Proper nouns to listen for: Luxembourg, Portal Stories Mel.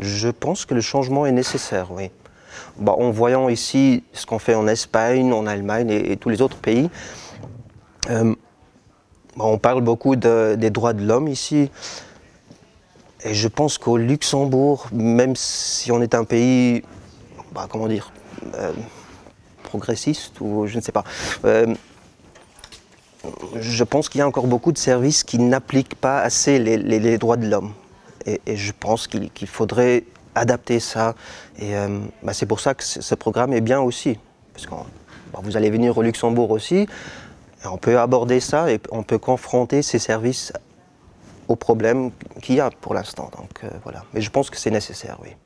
Je pense que le changement est nécessaire, oui. Bah, en voyant ici ce qu'on fait en Espagne, en Allemagne et tous les autres pays, on parle beaucoup des droits de l'homme ici. Et je pense qu'au Luxembourg, même si on est un pays, comment dire, progressiste ou je ne sais pas, je pense qu'il y a encore beaucoup de services qui n'appliquent pas assez les droits de l'homme. Et je pense qu'il faudrait adapter ça. Et c'est pour ça que ce programme est bien aussi. Parce que vous allez venir au Luxembourg aussi, et on peut aborder ça et on peut confronter ces services aux problèmes qu'il y a pour l'instant. Donc voilà. Mais je pense que c'est nécessaire, oui.